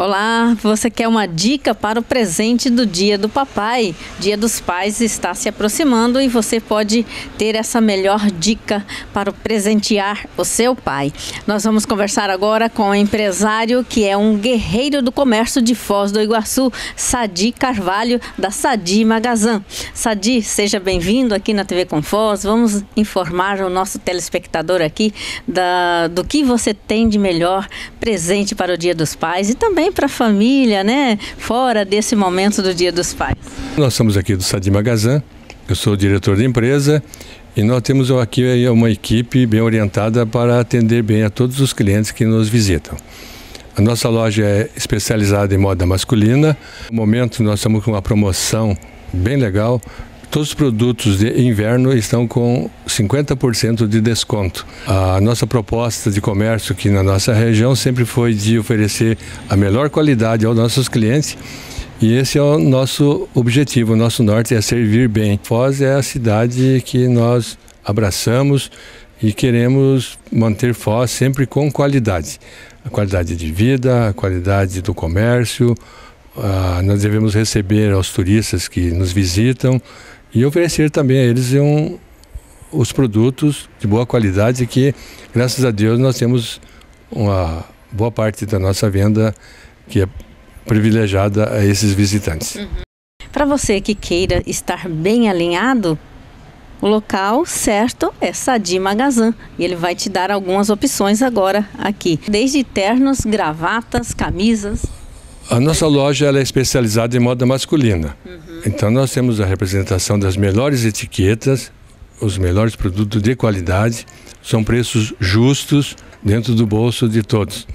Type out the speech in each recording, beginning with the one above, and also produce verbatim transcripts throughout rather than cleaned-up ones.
Olá, você quer uma dica para o presente do Dia do Papai? Dia dos Pais está se aproximando e você pode ter essa melhor dica para presentear o seu pai. Nós vamos conversar agora com um empresário que é um guerreiro do comércio de Foz do Iguaçu, Sadi Carvalho, da Sadi Magazin. Sadi, seja bem-vindo aqui na T V com Foz. Vamos informar o nosso telespectador aqui da, do que você tem de melhor presente para o Dia dos Pais e também para a família, né? Fora desse momento do Dia dos Pais. Nós estamos aqui do Sadi Magazin, eu sou o diretor da empresa e nós temos aqui uma equipe bem orientada para atender bem a todos os clientes que nos visitam. A nossa loja é especializada em moda masculina. No momento nós estamos com uma promoção bem legal. Todos os produtos de inverno estão com cinquenta por cento de desconto. A nossa proposta de comércio aqui na nossa região sempre foi de oferecer a melhor qualidade aos nossos clientes e esse é o nosso objetivo, o nosso norte é servir bem. Foz é a cidade que nós abraçamos e queremos manter Foz sempre com qualidade. A qualidade de vida, a qualidade do comércio, a, nós devemos receber aos turistas que nos visitam e oferecer também a eles um, os produtos de boa qualidade que, graças a Deus, nós temos uma boa parte da nossa venda que é privilegiada a esses visitantes. Uhum. Para você que queira estar bem alinhado, o local certo é Sadi Magazin e ele vai te dar algumas opções agora aqui, desde ternos, gravatas, camisas. A nossa loja ela é especializada em moda masculina. Uhum. Então nós temos a representação das melhores etiquetas, os melhores produtos de qualidade, são preços justos dentro do bolso de todos.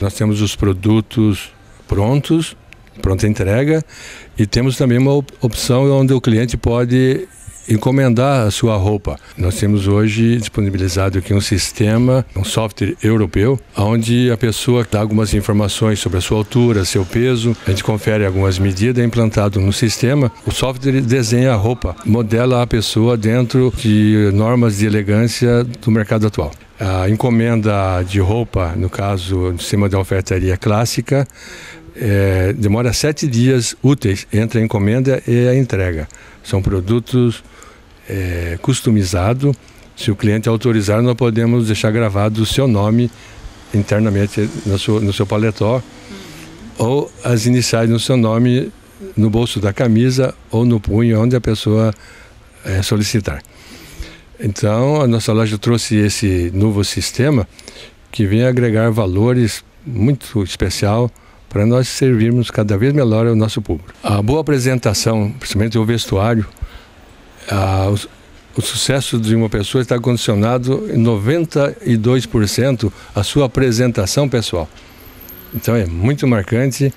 Nós temos os produtos prontos, pronta entrega, e temos também uma opção onde o cliente pode encomendar a sua roupa. Nós temos hoje disponibilizado aqui um sistema, um software europeu, onde a pessoa dá algumas informações sobre a sua altura, seu peso, a gente confere algumas medidas, é implantado no sistema. O software desenha a roupa, modela a pessoa dentro de normas de elegância do mercado atual. A encomenda de roupa, no caso, em cima da ofertaria clássica, é, demora sete dias úteis entre a encomenda e a entrega. São produtos é, customizados. Se o cliente autorizar, nós podemos deixar gravado o seu nome internamente no seu, no seu paletó, uhum, ou as iniciais no seu nome no bolso da camisa ou no punho, onde a pessoa é, solicitar. Então, a nossa loja trouxe esse novo sistema que vem agregar valores muito especial para nós servirmos cada vez melhor ao nosso público. A boa apresentação, principalmente o vestuário, a, o, o sucesso de uma pessoa está condicionado em noventa e dois por cento à sua apresentação pessoal. Então é muito marcante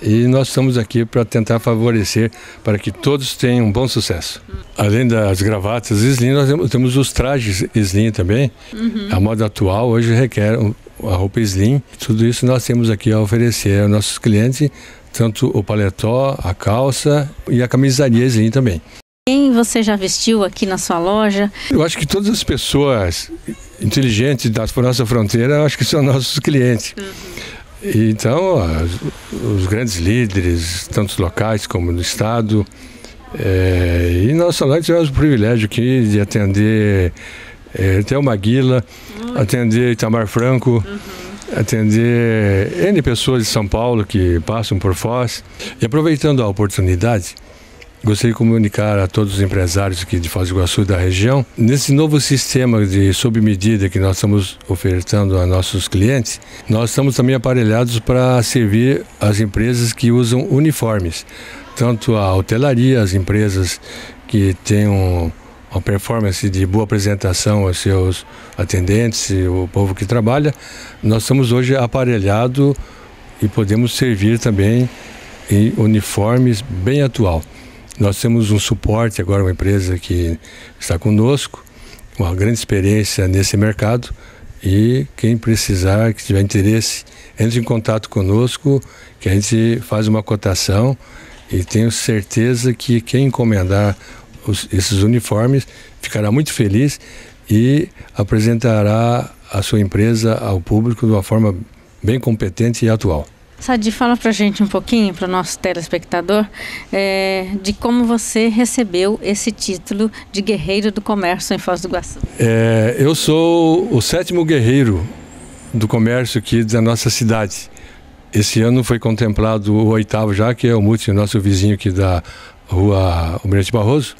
e nós estamos aqui para tentar favorecer para que todos tenham um bom sucesso. Além das gravatas slim, nós temos os trajes slim também. Uhum. A moda atual hoje requer um, a roupa slim, tudo isso nós temos aqui a oferecer aos nossos clientes, tanto o paletó, a calça e a camisaria slim também. Quem você já vestiu aqui na sua loja? Eu acho que todas as pessoas inteligentes da nossa fronteira, eu acho que são nossos clientes. Uhum. Então, os grandes líderes, tanto locais como do estado, é, e nossa loja tivemos o privilégio aqui de atender É, até o Maguila, uhum, atender Itamar Franco, uhum, atender N pessoas de São Paulo que passam por Foz. E aproveitando a oportunidade, gostaria de comunicar a todos os empresários aqui de Foz do Iguaçu e da região, nesse novo sistema de sob medida que nós estamos ofertando a nossos clientes, nós estamos também aparelhados para servir as empresas que usam uniformes, tanto a hotelaria, as empresas que têm um uma performance de boa apresentação aos seus atendentes, o povo que trabalha. Nós estamos hoje aparelhados e podemos servir também em uniformes bem atual. Nós temos um suporte agora, uma empresa que está conosco, uma grande experiência nesse mercado e quem precisar, que tiver interesse, entre em contato conosco, que a gente faz uma cotação e tenho certeza que quem encomendar esses uniformes ficará muito feliz e apresentará a sua empresa ao público de uma forma bem competente e atual. Sadi, fala para a gente um pouquinho, para o nosso telespectador, é, de como você recebeu esse título de guerreiro do comércio em Foz do Iguaçu. É, eu sou o sétimo guerreiro do comércio aqui da nossa cidade. Esse ano foi contemplado o oitavo já, que é o Mútio, nosso vizinho aqui da rua Humberto Barroso,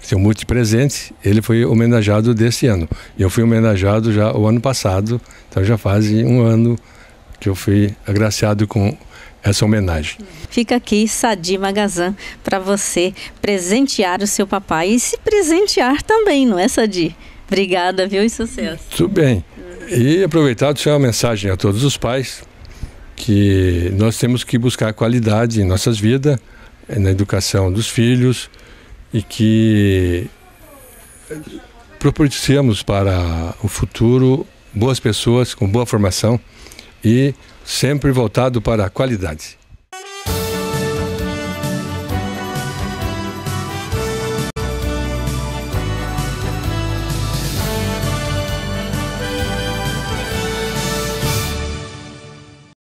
que tem o Mútio presente. Ele foi homenageado desse ano. Eu fui homenageado já o ano passado, então já faz um ano que eu fui agraciado com essa homenagem. Fica aqui Sadi Magazin para você presentear o seu papai e se presentear também, não é, Sadi? Obrigada, viu, e sucesso. Tudo bem. E aproveitar deixar uma mensagem a todos os pais que nós temos que buscar qualidade em nossas vidas, na educação dos filhos, e que proporcionemos para o futuro boas pessoas com boa formação e sempre voltado para a qualidade.